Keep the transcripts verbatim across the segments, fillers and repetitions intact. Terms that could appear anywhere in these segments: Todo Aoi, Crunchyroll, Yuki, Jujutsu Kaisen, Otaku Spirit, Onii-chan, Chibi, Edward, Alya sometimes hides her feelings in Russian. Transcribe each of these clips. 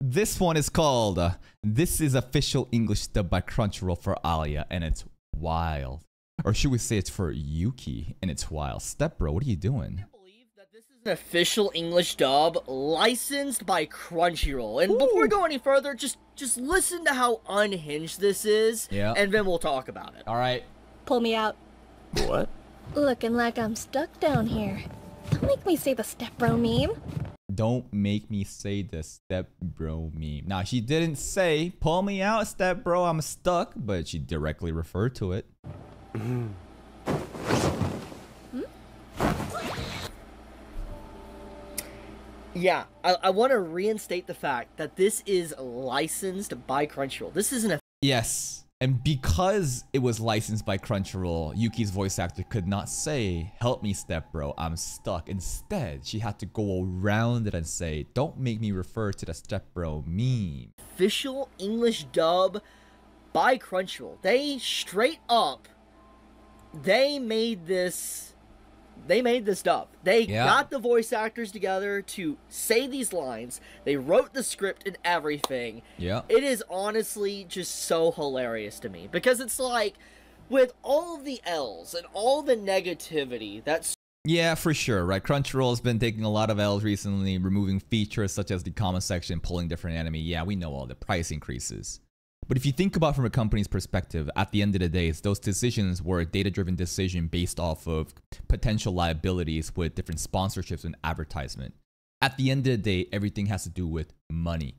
This one is called uh, This is Official English Dub by Crunchyroll for Alya, and it's wild. Or should we say it's for Yuki, and it's wild. Step bro, what are you doing? Official English dub licensed by Crunchyroll, and Ooh. Before we go any further, just just listen to how unhinged this is, yeah, and then we'll talk about it. All right, pull me out. What? Looking like I'm stuck down here. Don't make me say the step bro meme. Don't make me say the step bro meme. Now she didn't say pull me out, step bro, I'm stuck, but she directly referred to it. Mm. Yeah, I, I want to reinstate the fact that this is licensed by Crunchyroll. This isn't a- Yes, and because it was licensed by Crunchyroll, Yuki's voice actor could not say, help me step bro, I'm stuck. Instead, she had to go around it and say, don't make me refer to the step bro meme. Official English dub by Crunchyroll. They straight up, they made this- They made this dub. They yeah. got the voice actors together to say these lines. They wrote the script and everything. Yeah. It is honestly just so hilarious to me because it's like with all the L's and all the negativity that's... Yeah, for sure, right? Crunchyroll has been taking a lot of L's recently, removing features such as the comment section, pulling different anime. Yeah, we know all the price increases. But if you think about from a company's perspective, at the end of the day, it's those decisions were a data-driven decision based off of potential liabilities with different sponsorships and advertisement. At the end of the day, everything has to do with money,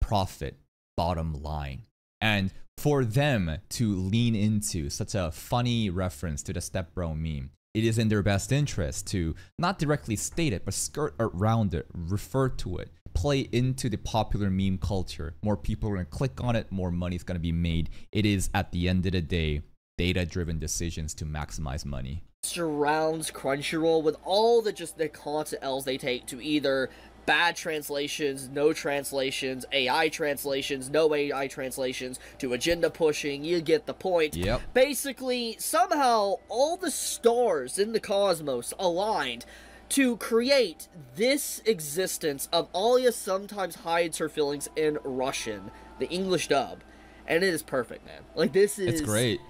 profit, bottom line. And for them to lean into such a funny reference to the step bro meme, it is in their best interest to not directly state it, but skirt around it, refer to it, play into the popular meme culture. More people are going to click on it, more money is going to be made. It is, at the end of the day, data-driven decisions to maximize money. Surrounds Crunchyroll with all the just the constant L's they take to either bad translations, no translations, A I translations, no A I translations, to agenda pushing, you get the point. Yep. Basically, somehow, all the stars in the cosmos aligned to create this existence of Alya Sometimes Hides Her Feelings in Russian, the English dub. And it is perfect, man. Like, this is... It's great.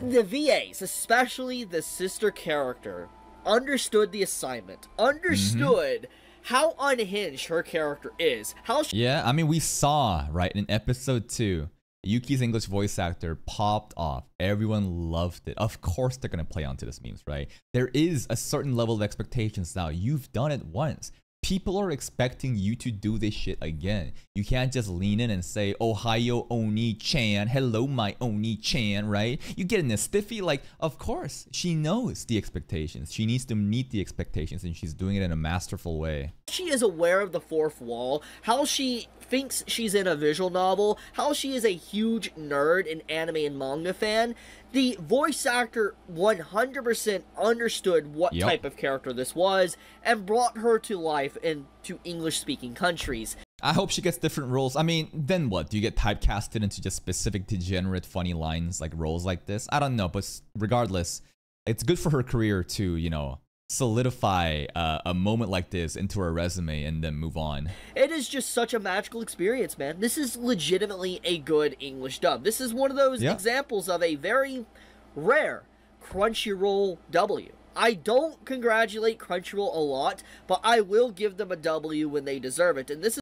The V As, especially the sister character, understood the assignment, understood... Mm-hmm. How unhinged her character is. How she yeah, I mean, we saw, right, in episode two, Yuki's English voice actor popped off. Everyone loved it. Of course they're going to play onto this memes, right? There is a certain level of expectations now. You've done it once. People are expecting you to do this shit again. You can't just lean in and say, Ohio Onii-chan, hello my Onii-chan, right? You get in a stiffy, like, of course, she knows the expectations. She needs to meet the expectations, and she's doing it in a masterful way. She is aware of the fourth wall, how she thinks she's in a visual novel, how she is a huge nerd and anime and manga fan. The voice actor one hundred percent understood what yep. type of character this was and brought her to life in to English-speaking countries. I hope she gets different roles. I mean, then what? Do you get typecasted into just specific degenerate funny lines like roles like this? I don't know, but regardless, it's good for her career to, you know, solidify uh, a moment like this into her resume and then move on. It is just such a magical experience, man. This is legitimately a good English dub. This is one of those yeah. examples of a very rare Crunchyroll W. I don't congratulate Crunchyroll a lot, but I will give them a W when they deserve it. And this is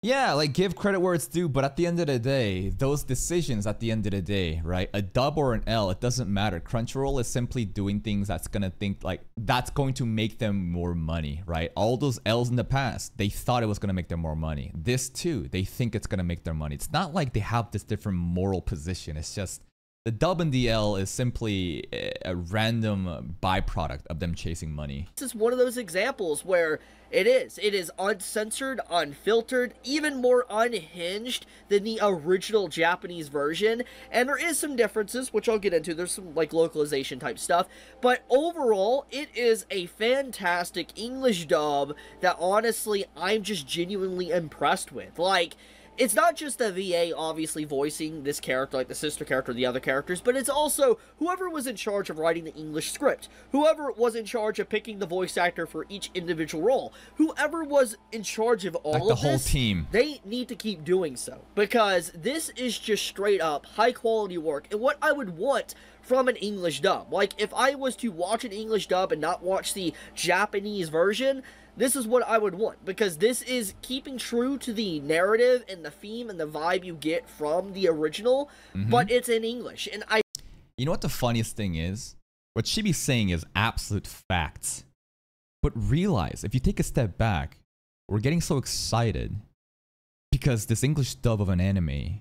yeah, like, give credit where it's due, but at the end of the day, those decisions at the end of the day, right? A dub or an L, it doesn't matter. Crunchyroll is simply doing things that's gonna think, like, that's going to make them more money, right? All those L's in the past, they thought it was gonna make them more money. This too, they think it's gonna make their money. It's not like they have this different moral position. It's just the dub and the L is simply a random byproduct of them chasing money. This is one of those examples where it is. It is uncensored, unfiltered, even more unhinged than the original Japanese version. And there is some differences, which I'll get into. There's some, like, localization type stuff. But overall, it is a fantastic English dub that, honestly, I'm just genuinely impressed with. Like... it's not just the V A obviously voicing this character, like the sister character, the other characters, but it's also whoever was in charge of writing the English script, whoever was in charge of picking the voice actor for each individual role, whoever was in charge of all like of the this, whole team. They need to keep doing so, because this is just straight up high quality work, and what I would want from an English dub. Like, if I was to watch an English dub and not watch the Japanese version, this is what I would want, because this is keeping true to the narrative and the theme and the vibe you get from the original, mm-hmm. but it's in English. And I, you know what the funniest thing is? What Chibi's saying is absolute facts. But realize, if you take a step back, we're getting so excited because this English dub of an anime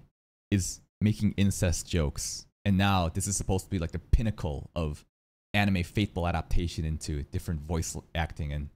is making incest jokes. And now this is supposed to be like the pinnacle of anime faithful adaptation into different voice acting. And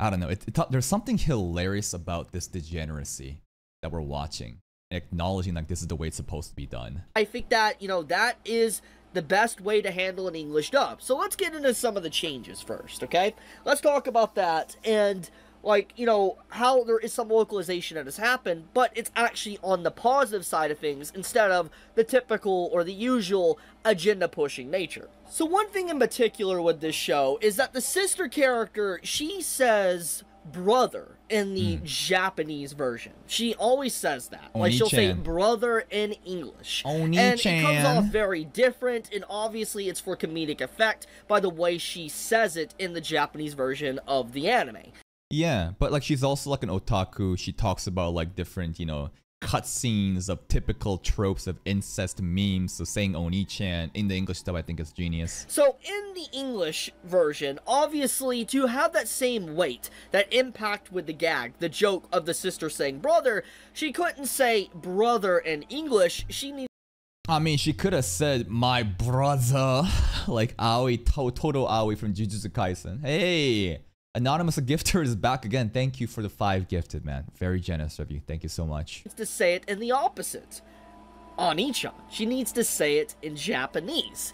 I don't know, it, it, there's something hilarious about this degeneracy that we're watching, acknowledging like this is the way it's supposed to be done. I think that, you know, that is the best way to handle an English dub. So let's get into some of the changes first, okay? Let's talk about that and, like, you know, how there is some localization that has happened, but it's actually on the positive side of things instead of the typical or the usual agenda-pushing nature. So one thing in particular with this show is that the sister character, she says brother in the mm. Japanese version. She always says that. Onii-chan. Like, she'll say brother in English. Onii-chan. And it comes off very different, and obviously it's for comedic effect by the way she says it in the Japanese version of the anime. Yeah, but like she's also like an otaku. She talks about like different, you know, cutscenes of typical tropes of incest memes. So saying Onii-chan in the English dub, I think, is genius. So in the English version, obviously to have that same weight, that impact with the gag, the joke of the sister saying brother, she couldn't say brother in English. She needs. I mean, she could have said my brother, like Aoi, Totoro Aoi from Jujutsu Kaisen. Hey. Anonymous Gifter is back again. Thank you for the five gifted, man. Very generous of you. Thank you so much. She needs to say it in the opposite. Onii-chan. She needs to say it in Japanese.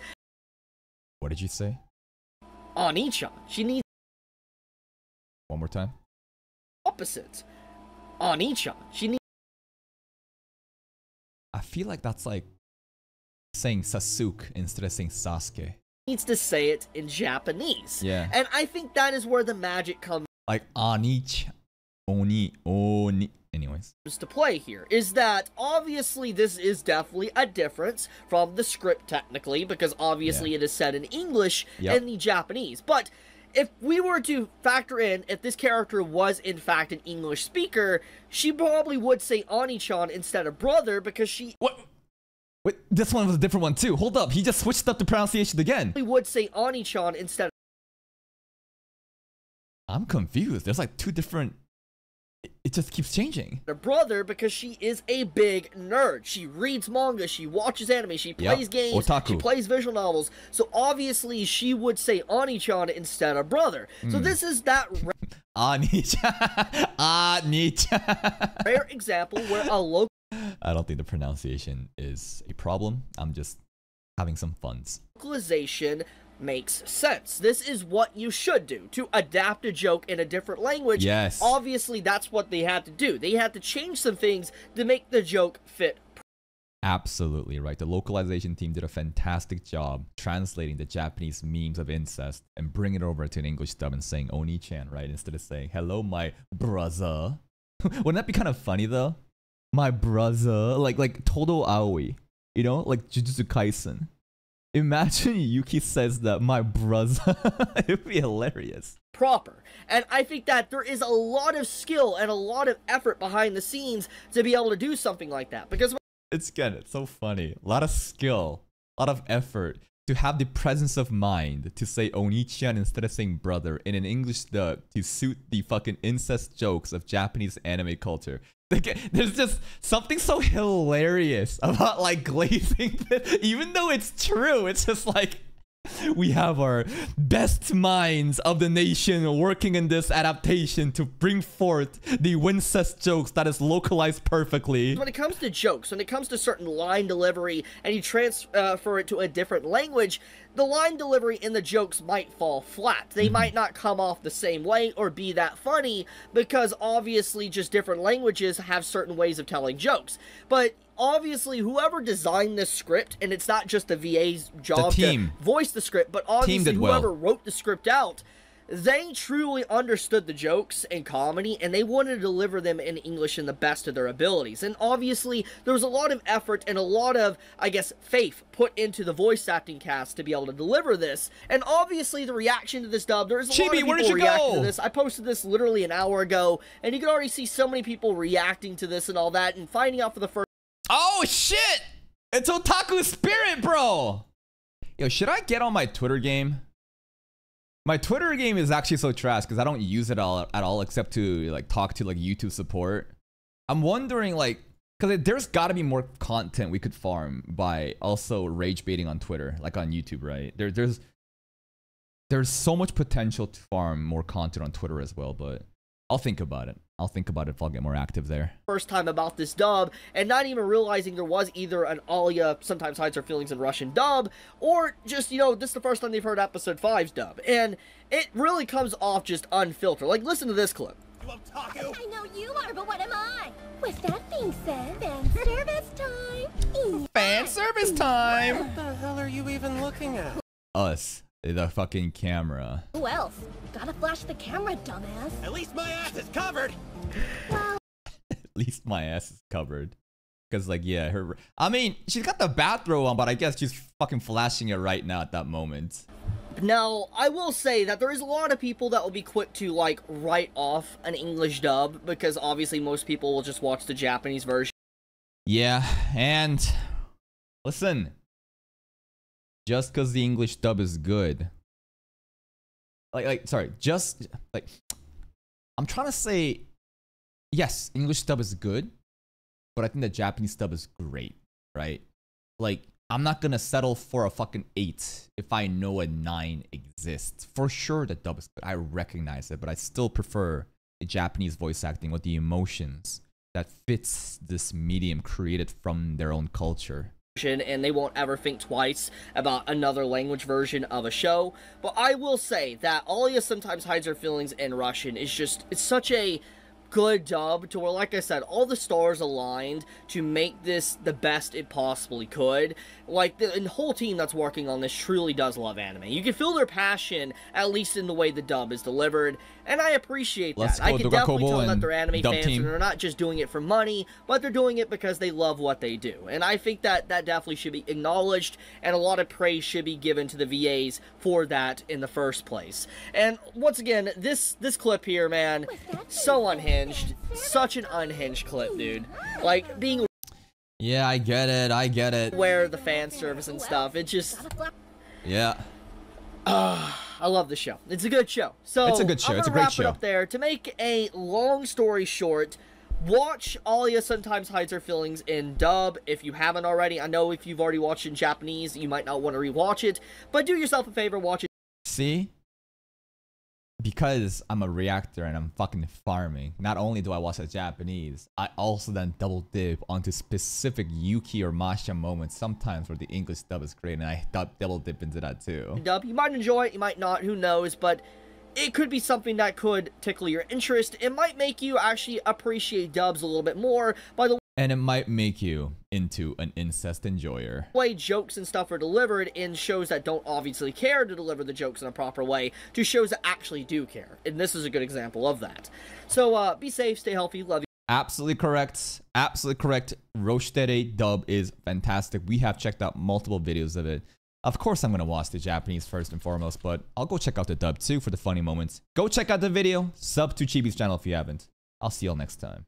What did you say? Onii-chan. She needs... One more time. Opposite. Onii-chan. She needs... I feel like that's like saying Sasuke instead of saying Sasuke. Needs to say it in Japanese. Yeah. And I think that is where the magic comes. Like Onii-chan. Oni. Oni. Anyways. To play here is that obviously this is definitely a difference from the script technically, because obviously yeah. it is said in English yep. and the Japanese. But if we were to factor in, if this character was in fact an English speaker, she probably would say Onii-chan instead of brother, because she... What? Wait, this one was a different one too. Hold up, he just switched up the pronunciation again. We would say Onii-chan instead of... I'm confused. There's like two different... It just keeps changing. Her brother, because she is a big nerd. She reads manga, she watches anime, she plays yep. games, Otaku. She plays visual novels. So obviously she would say Onii-chan instead of brother. Mm. So this is that... Onii-chan. Onii-chan. Rare example where a local... I don't think the pronunciation is a problem. I'm just having some fun. Localization makes sense. This is what you should do to adapt a joke in a different language. Yes. Obviously, that's what they had to do. They had to change some things to make the joke fit. Absolutely right. The localization team did a fantastic job translating the Japanese memes of incest and bringing it over to an English dub and saying Onii-chan, right? Instead of saying, hello, my brother. Wouldn't that be kind of funny, though? My brother, like like Todo Aoi, you know, like Jujutsu Kaisen. Imagine Yuki says that, my brother. It'd be hilarious. Proper. And I think that there is a lot of skill and a lot of effort behind the scenes to be able to do something like that, because it's good. It's so funny. A lot of skill, a lot of effort to have the presence of mind to say Onii-chan instead of saying brother in an English dub to suit the fucking incest jokes of Japanese anime culture. There's just something so hilarious about like glazing this, even though it's true. It's just like, We have our best minds of the nation working in this adaptation to bring forth the Wincest jokes that is localized perfectly. When it comes to jokes, when it comes to certain line delivery and you transfer it to a different language, the line delivery in the jokes might fall flat. They mm-hmm. might not come off the same way or be that funny because obviously just different languages have certain ways of telling jokes. But obviously, whoever designed this script, and it's not just the V A's job the to voice the script, but obviously whoever well. wrote the script out, they truly understood the jokes and comedy, and they wanted to deliver them in English in the best of their abilities. And obviously, there was a lot of effort and a lot of, I guess, faith put into the voice acting cast to be able to deliver this. And obviously, the reaction to this dub, there's a Chibi, lot of people reacting go? to this. I posted this literally an hour ago, and you can already see so many people reacting to this and all that, and finding out for the first... Oh shit! It's Otaku Spirit, bro! Yo, should I get on my Twitter game? My Twitter game is actually so trash because I don't use it all, at all except to like talk to like YouTube support. I'm wondering like, because there's gotta be more content we could farm by also rage baiting on Twitter, like on YouTube, right? There, there's, there's so much potential to farm more content on Twitter as well, but I'll think about it. I'll think about it if I'll get more active there. First time about this dub, and not even realizing there was either an Alya Sometimes Hides Her Feelings in Russian dub, or just, you know, this is the first time they've heard episode five's dub. And it really comes off just unfiltered. Like, listen to this clip. Well, Taku. I know you are, but what am I? With that being said, fan service time. Fan service time. What the hell are you even looking at? Us. The fucking camera. Who else? Gotta flash the camera, dumbass. At least my ass is covered. Well. At least my ass is covered. Cause like, yeah, her. I mean, she's got the bathrobe on, but I guess she's fucking flashing it right now at that moment. Now, I will say that there is a lot of people that will be quick to like write off an English dub because obviously most people will just watch the Japanese version. Yeah, and listen. Just because the English dub is good, like, like, sorry, just, like, I'm trying to say, yes, English dub is good, but I think the Japanese dub is great, right? Like, I'm not gonna settle for a fucking eight if I know a nine exists. For sure the dub is good, I recognize it, but I still prefer the Japanese voice acting with the emotions that fits this medium created from their own culture. And they won't ever think twice about another language version of a show. But I will say that Alya Sometimes Hides Her Feelings in Russian is just, it's such a good dub to where, like I said, all the stars aligned to make this the best it possibly could. Like, the, the whole team that's working on this truly does love anime. You can feel their passion, at least in the way the dub is delivered, and I appreciate Let's that. I can definitely tell that they're anime fans, team. and they're not just doing it for money, but they're doing it because they love what they do. And I think that that definitely should be acknowledged, and a lot of praise should be given to the V As for that in the first place. And once again, this, this clip here, man, so unhinged. Such an unhinged clip, dude. Like, being... Yeah, I get it. I get it. Where the fan service and stuff. It just... Yeah. Uh, I love the show. It's a good show. So, it's a good show. It's a great show. I'm gonna wrap it up there. To make a long story short, watch Alya Sometimes Hides Her Feelings in dub if you haven't already. I know if you've already watched it in Japanese, you might not want to rewatch it. But do yourself a favor, watch it. See? Because I'm a reactor and I'm fucking farming, not only do I watch the Japanese, I also then double dip onto specific Yuki or Masha moments sometimes where the English dub is great, and I double dip into that too. Dub, you might enjoy it, you might not, who knows, but it could be something that could tickle your interest. It might make you actually appreciate dubs a little bit more, by the way. And it might make you into an incest enjoyer. The way jokes and stuff are delivered in shows that don't obviously care to deliver the jokes in a proper way to shows that actually do care. And this is a good example of that. So uh, be safe, stay healthy, love you. Absolutely correct. Absolutely correct. Roshtere dub is fantastic. We have checked out multiple videos of it. Of course, I'm going to watch the Japanese first and foremost, but I'll go check out the dub too for the funny moments. Go check out the video. Sub to Chibi's channel if you haven't. I'll see y'all next time.